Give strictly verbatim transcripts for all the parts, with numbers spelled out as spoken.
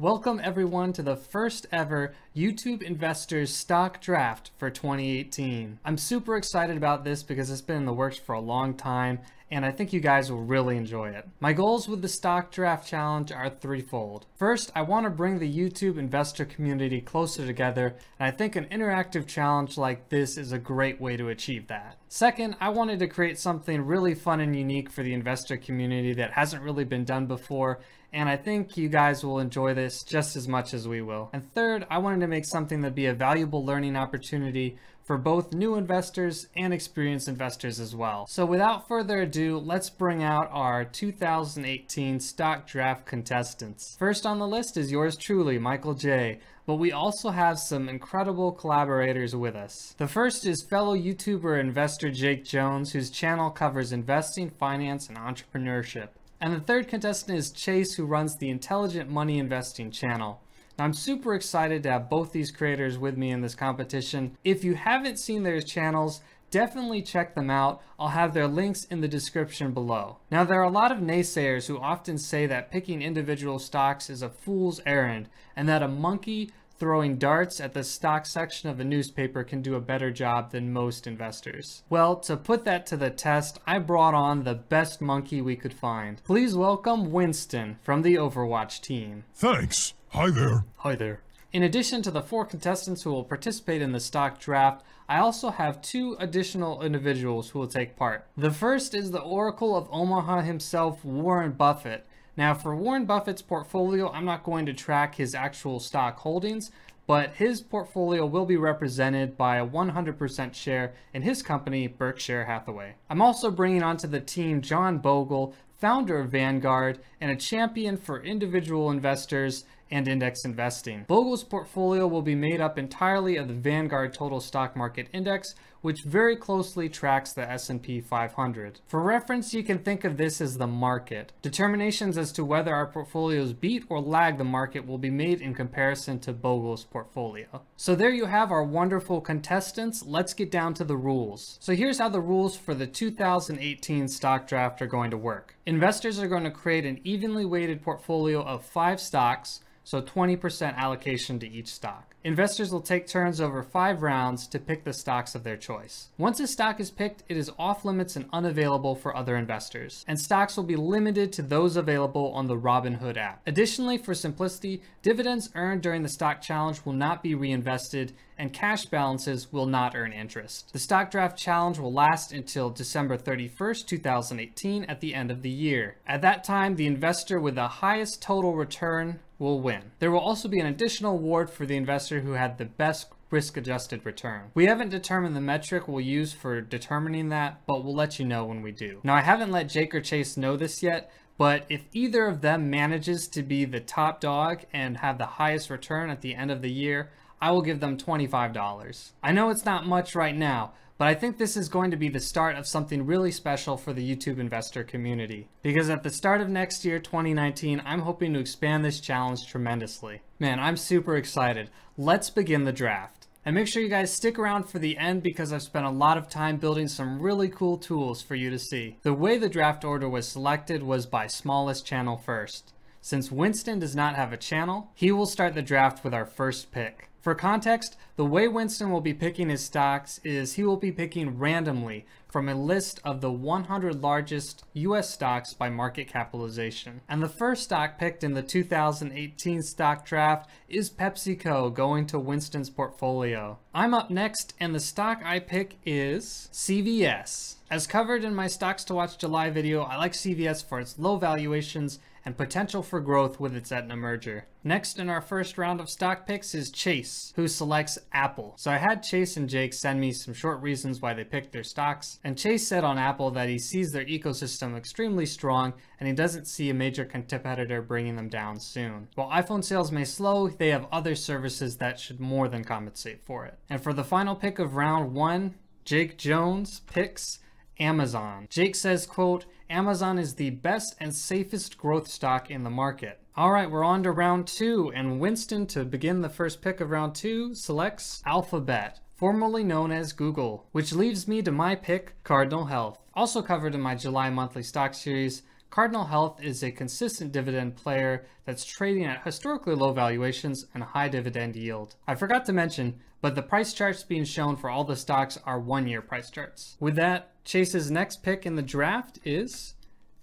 Welcome everyone to the first ever YouTube Investors Stock Draft for twenty eighteen. I'm super excited about this because it's been in the works for a long time and I think you guys will really enjoy it. My goals with the Stock Draft Challenge are threefold. First, I want to bring the YouTube investor community closer together, and I think an interactive challenge like this is a great way to achieve that. Second, I wanted to create something really fun and unique for the investor community that hasn't really been done before, and I think you guys will enjoy this just as much as we will. And third, I wanted to make something that'd be a valuable learning opportunity for both new investors and experienced investors as well. So without further ado, let's bring out our two thousand eighteen Stock Draft contestants. First on the list is yours truly, Michael J, but we also have some incredible collaborators with us. The first is fellow YouTuber investor Jake Jones, whose channel covers investing, finance, and entrepreneurship. And the third contestant is Chase, who runs the Intelligent Money Investing channel. I'm super excited to have both these creators with me in this competition. If you haven't seen their channels, definitely check them out. I'll have their links in the description below. Now, there are a lot of naysayers who often say that picking individual stocks is a fool's errand and that a monkey throwing darts at the stock section of a newspaper can do a better job than most investors. Well, to put that to the test, I brought on the best monkey we could find. Please welcome Winston from the Overwatch team. Thanks. Hi there. Hi there. In addition to the four contestants who will participate in the stock draft, I also have two additional individuals who will take part. The first is the Oracle of Omaha himself, Warren Buffett. Now, for Warren Buffett's portfolio, I'm not going to track his actual stock holdings, but his portfolio will be represented by a one hundred percent share in his company, Berkshire Hathaway. I'm also bringing onto the team John Bogle, founder of Vanguard and a champion for individual investors and index investing. Bogle's portfolio will be made up entirely of the Vanguard Total Stock Market Index, which very closely tracks the S and P five hundred. For reference, you can think of this as the market. Determinations as to whether our portfolios beat or lag the market will be made in comparison to Bogle's portfolio. So there you have our wonderful contestants. Let's get down to the rules. So here's how the rules for the two thousand eighteen stock draft are going to work. Investors are going to create an evenly weighted portfolio of five stocks, so twenty percent allocation to each stock. Investors will take turns over five rounds to pick the stocks of their choice. Once a stock is picked, it is off limits and unavailable for other investors, and stocks will be limited to those available on the Robinhood app. Additionally, for simplicity, dividends earned during the stock challenge will not be reinvested, and cash balances will not earn interest. The stock draft challenge will last until December thirty-first, two thousand eighteen at the end of the year. At that time, the investor with the highest total return will win. There will also be an additional award for the investor who had the best risk-adjusted return. We haven't determined the metric we'll use for determining that, but we'll let you know when we do. Now, I haven't let Jake or Chase know this yet, but if either of them manages to be the top dog and have the highest return at the end of the year, I will give them twenty-five dollars. I know it's not much right now, but I think this is going to be the start of something really special for the YouTube investor community. Because at the start of next year, twenty nineteen, I'm hoping to expand this challenge tremendously. Man, I'm super excited. Let's begin the draft. And make sure you guys stick around for the end because I've spent a lot of time building some really cool tools for you to see. The way the draft order was selected was by smallest channel first. Since Winston does not have a channel, he will start the draft with our first pick. For context, the way Winston will be picking his stocks is he will be picking randomly from a list of the one hundred largest U S stocks by market capitalization. And the first stock picked in the two thousand eighteen stock draft is PepsiCo, going to Winston's portfolio. I'm up next, and the stock I pick is C V S. As covered in my Stocks to Watch July video, I like C V S for its low valuations and potential for growth with its Aetna merger. Next in our first round of stock picks is Chase, who selects Apple. So I had Chase and Jake send me some short reasons why they picked their stocks, and Chase said on Apple that he sees their ecosystem extremely strong and he doesn't see a major competitor bringing them down soon. While iPhone sales may slow, they have other services that should more than compensate for it. And for the final pick of round one, Jake Jones picks Amazon. Jake says, quote, "Amazon is the best and safest growth stock in the market." All right, we're on to round two, and Winston, to begin the first pick of round two, selects Alphabet, formerly known as Google, which leaves me to my pick, Cardinal Health. Also covered in my July monthly stock series, Cardinal Health is a consistent dividend player that's trading at historically low valuations and high dividend yield. I forgot to mention, but the price charts being shown for all the stocks are one-year price charts. With that, Chase's next pick in the draft is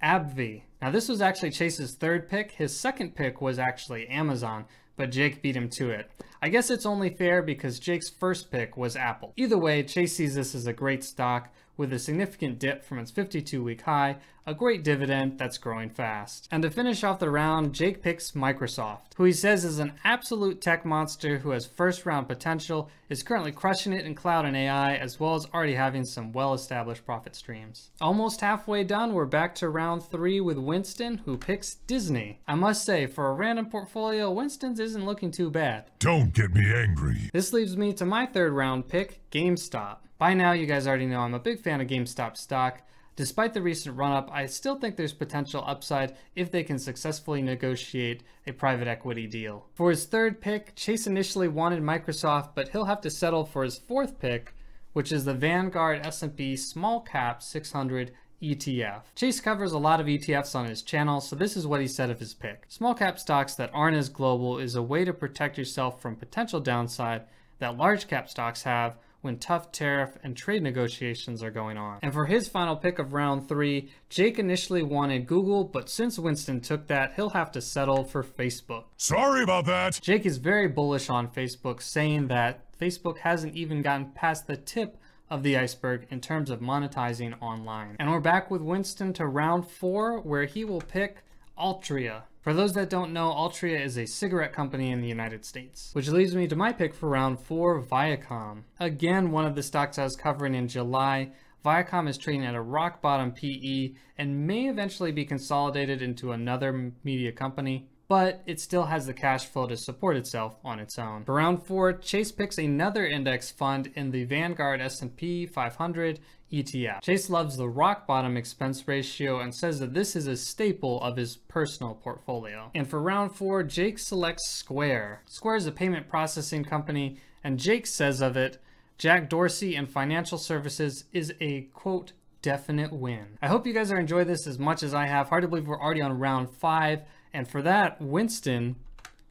AbbVie. Now this was actually Chase's third pick. His second pick was actually Amazon, but Jake beat him to it. I guess it's only fair because Jake's first pick was Apple. Either way, Chase sees this as a great stock with a significant dip from its fifty-two week high, a great dividend that's growing fast. And to finish off the round, Jake picks Microsoft, who he says is an absolute tech monster who has first round potential, is currently crushing it in cloud and A I, as well as already having some well-established profit streams. Almost halfway done, we're back to round three with Winston, who picks Disney. I must say, for a random portfolio, Winston's isn't looking too bad. Don't get me angry. This leaves me to my third round pick, GameStop. By now, you guys already know I'm a big fan of GameStop stock. Despite the recent run-up, I still think there's potential upside if they can successfully negotiate a private equity deal. For his third pick, Chase initially wanted Microsoft, but he'll have to settle for his fourth pick, which is the Vanguard S and P Small Cap six hundred E T F. Chase covers a lot of E T Fs on his channel, so this is what he said of his pick. Small cap stocks that aren't as global is a way to protect yourself from potential downside that large cap stocks have when tough tariff and trade negotiations are going on. And for his final pick of round three, Jake initially wanted Google, but since Winston took that, he'll have to settle for Facebook. Sorry about that. Jake is very bullish on Facebook, saying that Facebook hasn't even gotten past the tip of the iceberg in terms of monetizing online. And we're back with Winston to round four, where he will pick Altria. For those that don't know, Altria is a cigarette company in the United States. Which leads me to my pick for round four, Viacom. Again, one of the stocks I was covering in July. Viacom is trading at a rock bottom P E and may eventually be consolidated into another media company, but it still has the cash flow to support itself on its own. For round four, Chase picks another index fund in the Vanguard S and P five hundred E T F. Chase loves the rock bottom expense ratio and says that this is a staple of his personal portfolio. And for round four, Jake selects Square. Square is a payment processing company, and Jake says of it, Jack Dorsey and financial services is a, quote, definite win. I hope you guys are enjoying this as much as I have. Hard to believe we're already on round five. And for that, Winston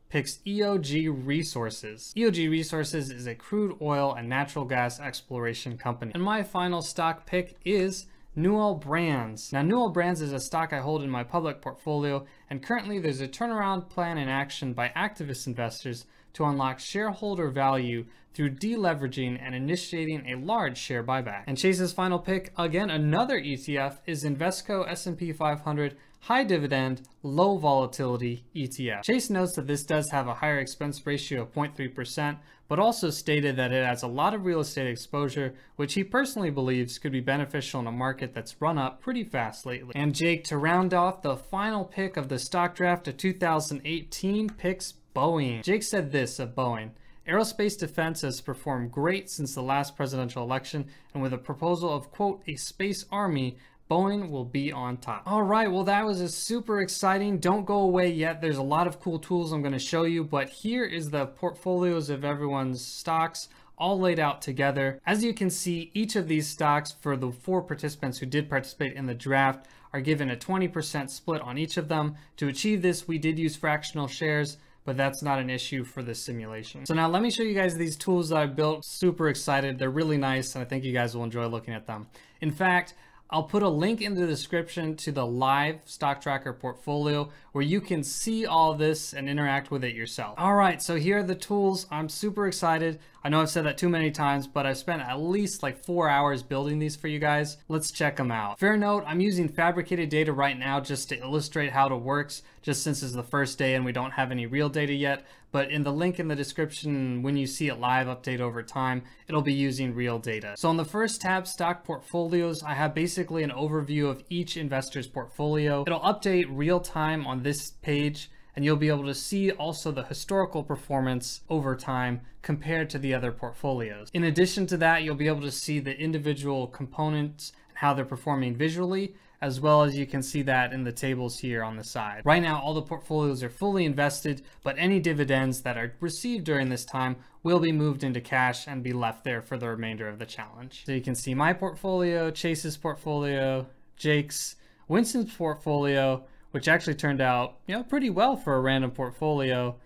picks E O G Resources. E O G Resources is a crude oil and natural gas exploration company. And my final stock pick is Newell Brands. Now, Newell Brands is a stock I hold in my public portfolio, and currently there's a turnaround plan in action by activist investors to unlock shareholder value through deleveraging and initiating a large share buyback. And Chase's final pick, again, another E T F, is Invesco S and P five hundred High Dividend, Low Volatility E T F. Chase notes that this does have a higher expense ratio of zero point three percent, but also stated that it has a lot of real estate exposure, which he personally believes could be beneficial in a market that's run up pretty fast lately. And Jake, to round off the final pick of the stock draft of two thousand eighteen, picks Boeing. Jake said this of Boeing: aerospace defense has performed great since the last presidential election, and with a proposal of, quote, a space army, Boeing will be on top. All right, well, that was a super exciting. Don't go away yet. There's a lot of cool tools I'm going to show you, but here is the portfolios of everyone's stocks all laid out together. As you can see, each of these stocks for the four participants who did participate in the draft are given a twenty percent split on each of them. To achieve this, we did use fractional shares, but that's not an issue for this simulation. So now let me show you guys these tools that I built. Super excited, they're really nice, and I think you guys will enjoy looking at them. In fact, I'll put a link in the description to the live stock tracker portfolio where you can see all this and interact with it yourself. All right, so here are the tools. I'm super excited. I know I've said that too many times, but I've spent at least like four hours building these for you guys. Let's check them out. Fair note, I'm using fabricated data right now just to illustrate how it works, just since it's the first day and we don't have any real data yet. But in the link in the description, when you see it live update over time, it'll be using real data. So on the first tab, stock portfolios, I have basically an overview of each investor's portfolio. It'll update real time on this page, and you'll be able to see also the historical performance over time compared to the other portfolios. In addition to that, you'll be able to see the individual components and how they're performing visually, as well as you can see that in the tables here on the side. Right now, all the portfolios are fully invested, but any dividends that are received during this time will be moved into cash and be left there for the remainder of the challenge. So you can see my portfolio, Chase's portfolio, Jake's, Winston's portfolio, which actually turned out, you know, pretty well for a random portfolio.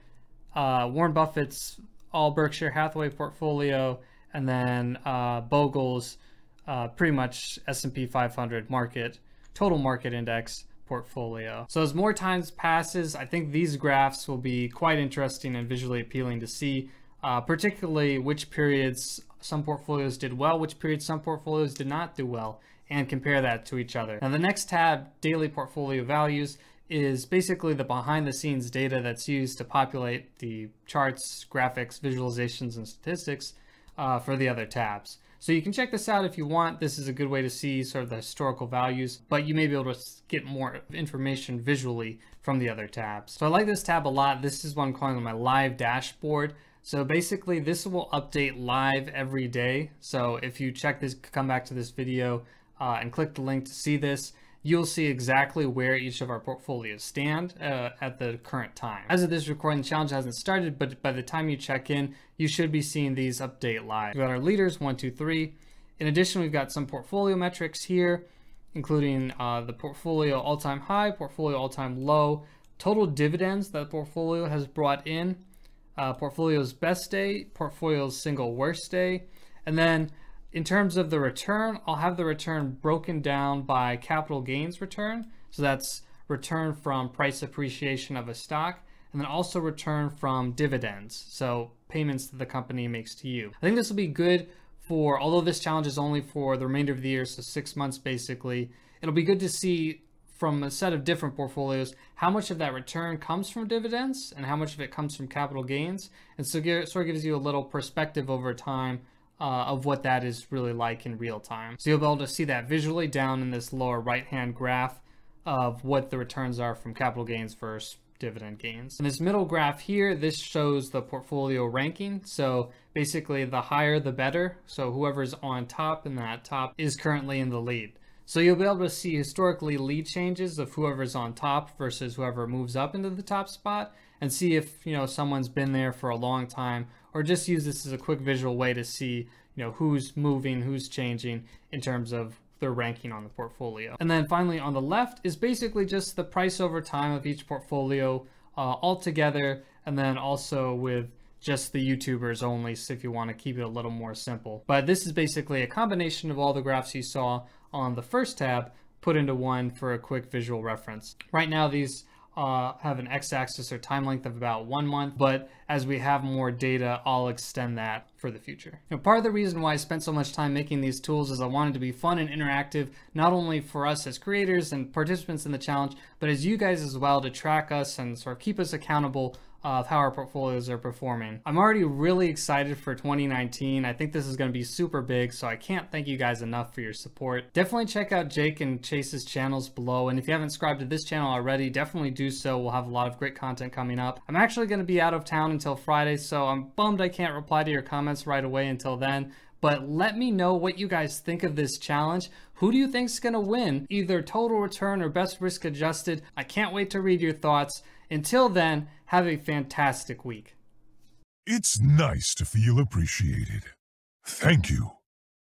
Uh, Warren Buffett's all Berkshire Hathaway portfolio, and then uh, Bogle's uh, pretty much S and P five hundred market, total market index portfolio. So as more time passes, I think these graphs will be quite interesting and visually appealing to see, uh, particularly which periods some portfolios did well, which periods some portfolios did not do well, and compare that to each other. Now the next tab, daily portfolio values, is basically the behind the scenes data that's used to populate the charts, graphics, visualizations, and statistics uh, for the other tabs. So you can check this out if you want. This is a good way to see sort of the historical values, but you may be able to get more information visually from the other tabs. So I like this tab a lot. This is what I'm calling my live dashboard. So basically this will update live every day. So if you check this, come back to this video uh, and click the link to see this, you'll see exactly where each of our portfolios stand uh, at the current time. As of this recording, the challenge hasn't started, but by the time you check in, you should be seeing these update live. We've got our leaders, one, two, three. In addition, we've got some portfolio metrics here, including uh, the portfolio all-time high, portfolio all-time low, total dividends that the portfolio has brought in, uh, portfolio's best day, portfolio's single worst day, and then in terms of the return, I'll have the return broken down by capital gains return. So that's return from price appreciation of a stock, and then also return from dividends. So payments that the company makes to you. I think this will be good for, although this challenge is only for the remainder of the year, so six months basically, it'll be good to see from a set of different portfolios how much of that return comes from dividends and how much of it comes from capital gains. And so it sort of gives you a little perspective over time Uh, of what that is really like in real time. So you'll be able to see that visually down in this lower right-hand graph of what the returns are from capital gains versus dividend gains. And this middle graph here, this shows the portfolio ranking. So basically the higher, the better. So whoever's on top in that top is currently in the lead. So you'll be able to see historically lead changes of whoever's on top versus whoever moves up into the top spot, and see if, you know, someone's been there for a long time, or just use this as a quick visual way to see, you know, who's moving, who's changing in terms of their ranking on the portfolio. And then finally on the left is basically just the price over time of each portfolio uh, all together, and then also with just the YouTubers only, so if you want to keep it a little more simple. But this is basically a combination of all the graphs you saw on the first tab put into one for a quick visual reference. Right now these Uh, have an x-axis or time length of about one month, but as we have more data, I'll extend that for the future. Now, part of the reason why I spent so much time making these tools is I wanted to be fun and interactive, not only for us as creators and participants in the challenge, but as you guys as well, to track us and sort of keep us accountable of how our portfolios are performing. I'm already really excited for twenty nineteen. I think this is going to be super big, so I can't thank you guys enough for your support. Definitely check out Jake and Chase's channels below, and if you haven't subscribed to this channel already, definitely do so. We'll have a lot of great content coming up. I'm actually going to be out of town until Friday, so I'm bummed I can't reply to your comments right away until then, but let me know what you guys think of this challenge. Who do you think is going to win, either total return or best risk adjusted? I can't wait to read your thoughts. Until then, have a fantastic week. It's nice to feel appreciated. Thank you.